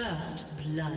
First blood.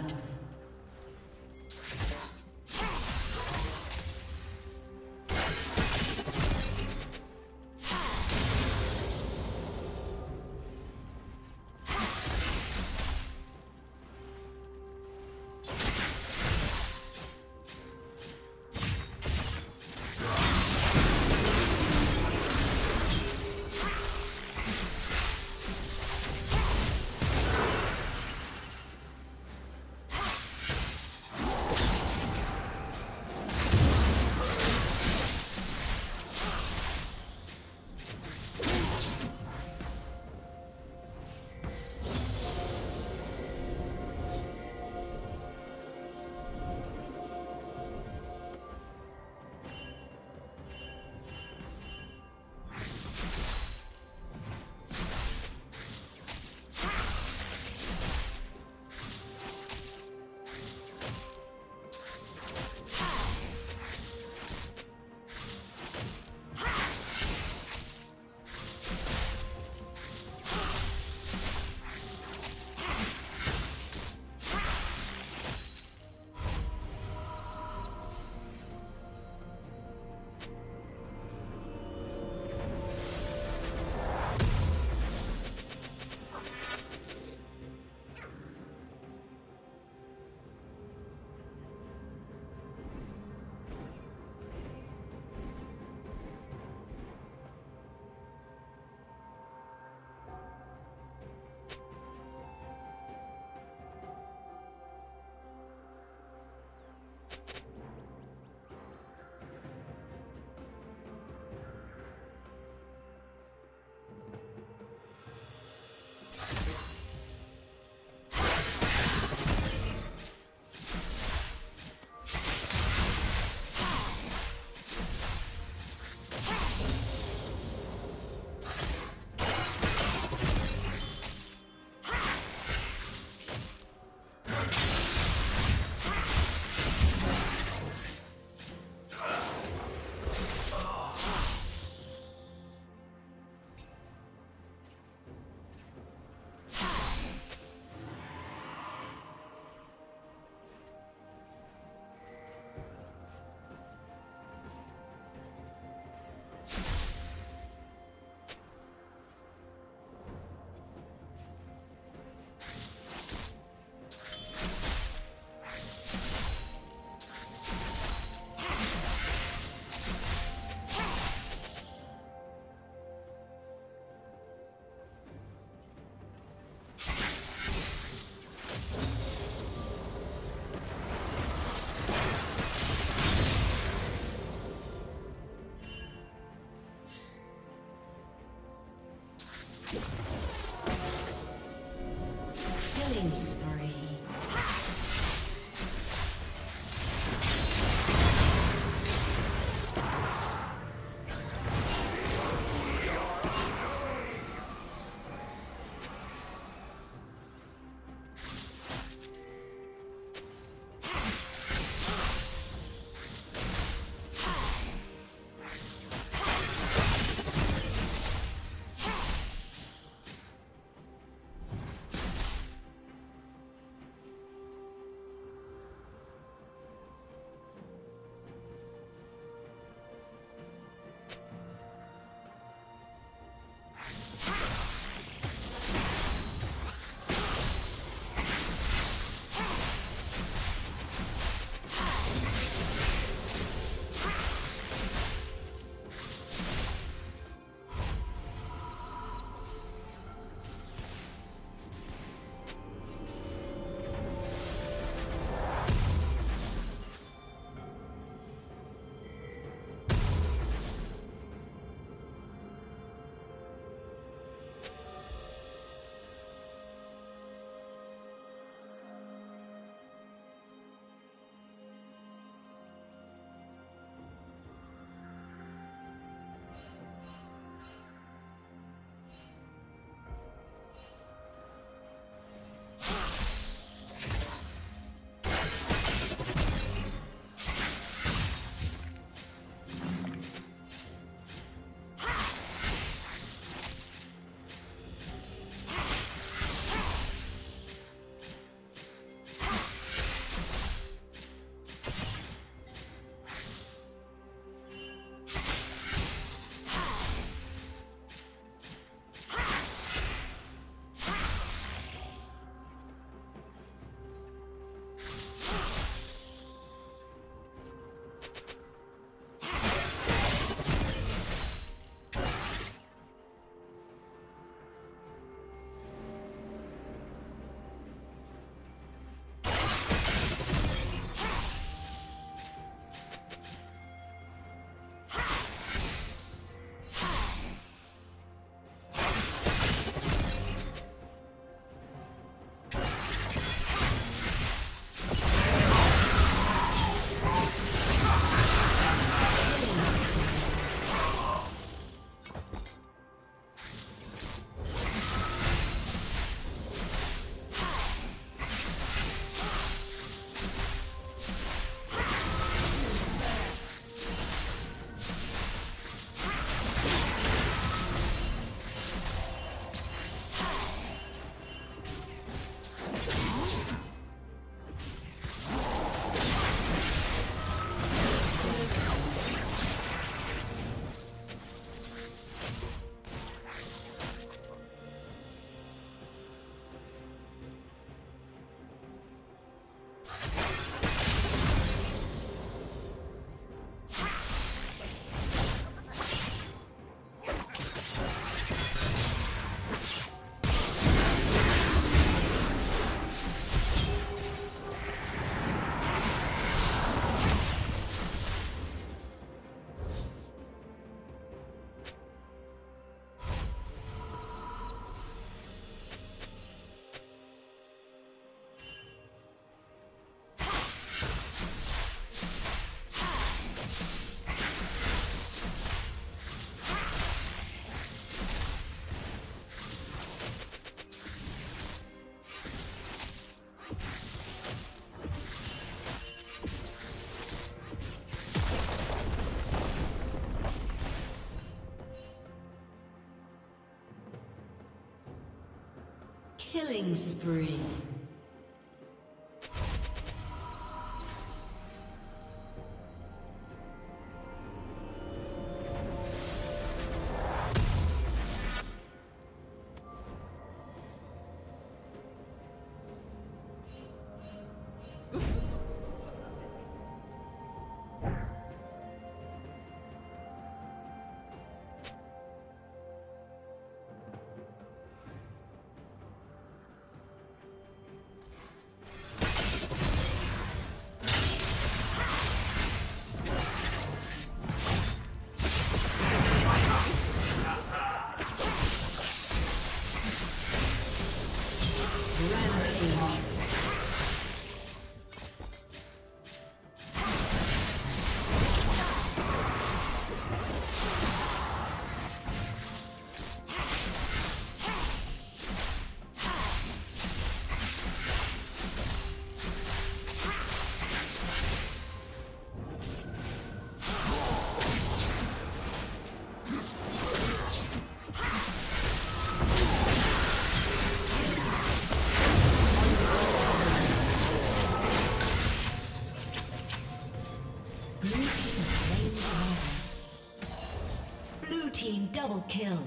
Killing spree. Double kill.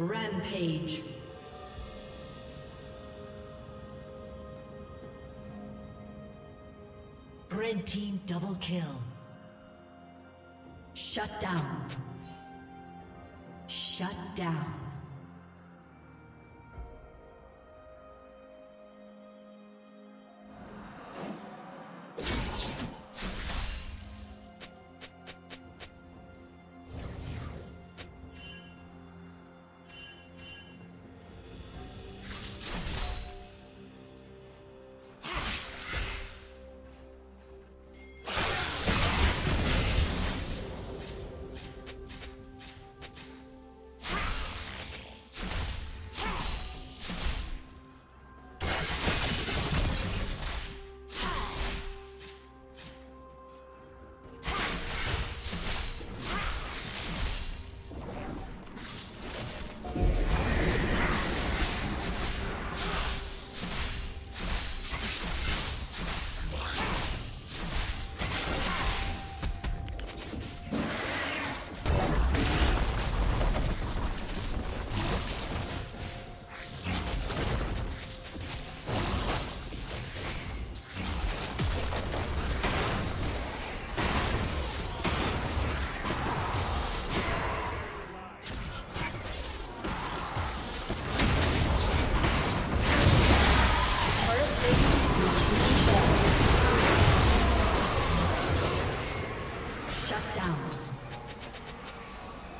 Rampage. Red team double kill. Shut down. Shut down.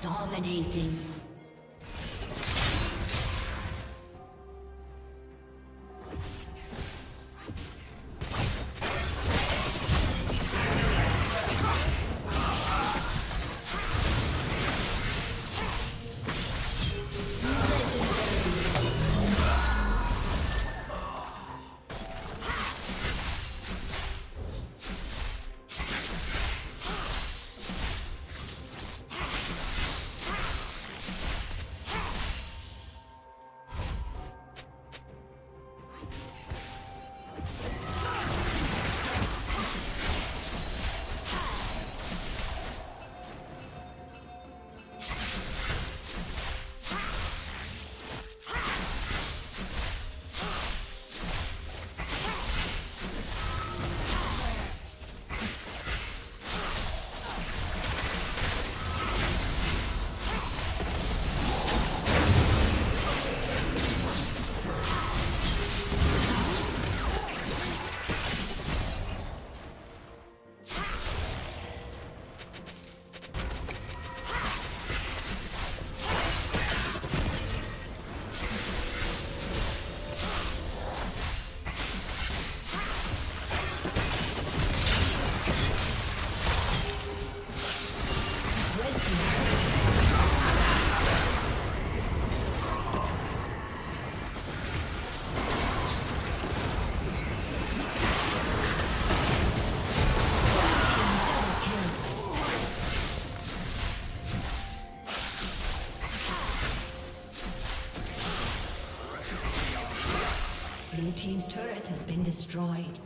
Dominating. Blue team's turret has been destroyed.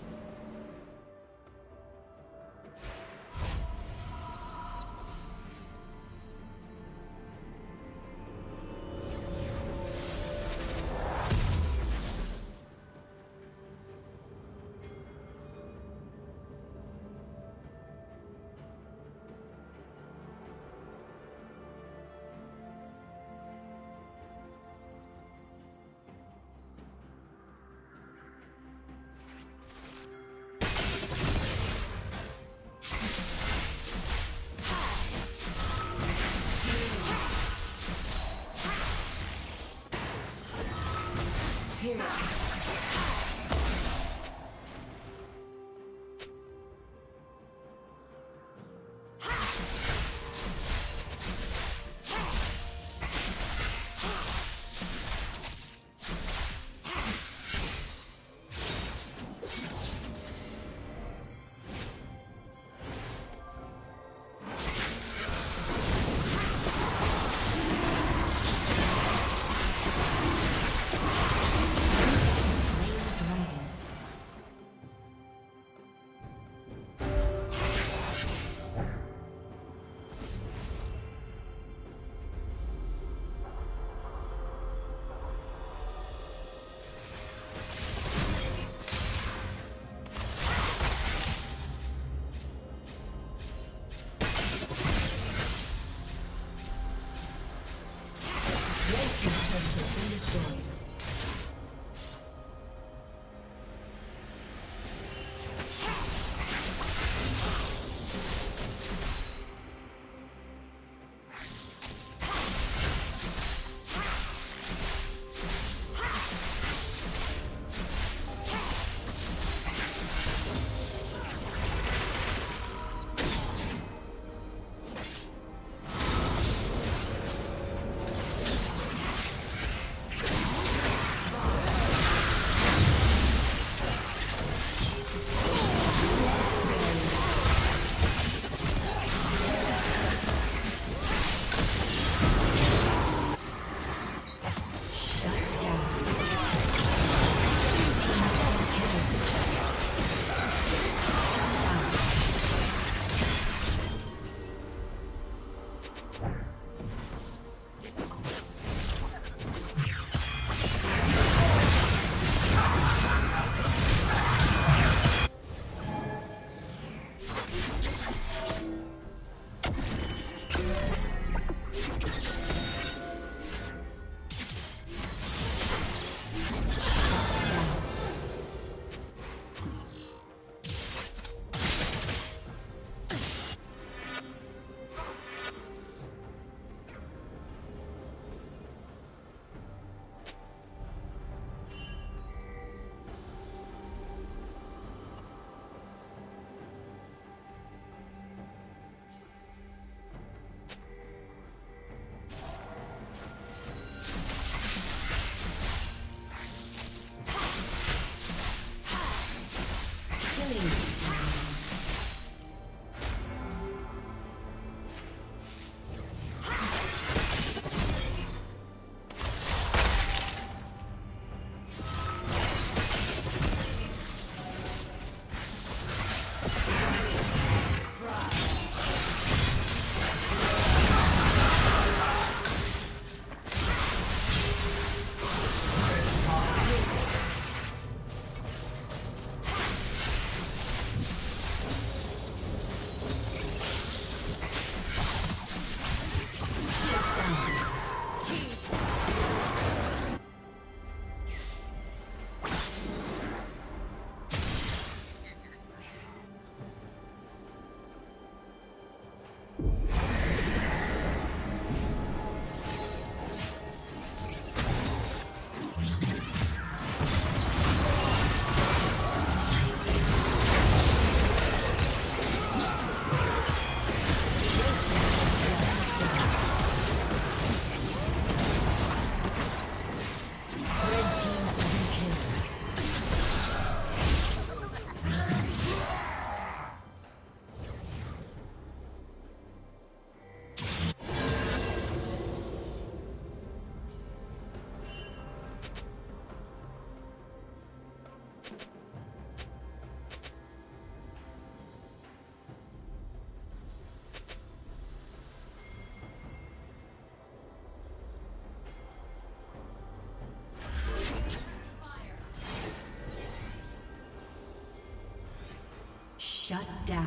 Shut down.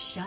Shut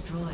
destroyed.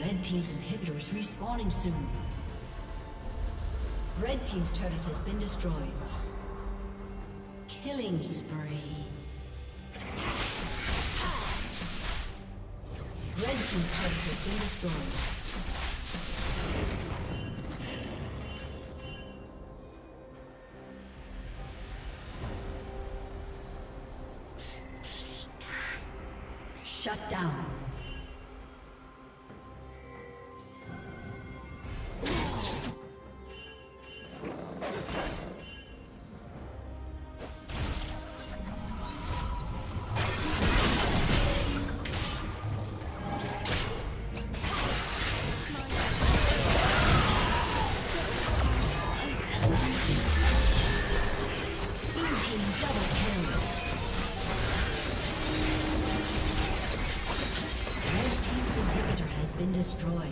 Red team's inhibitor is respawning soon. Red team's turret has been destroyed. Killing spree. Red team's turret has been destroyed. been destroyed.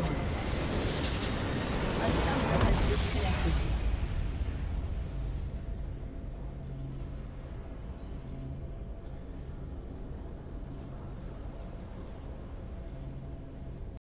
destroyed.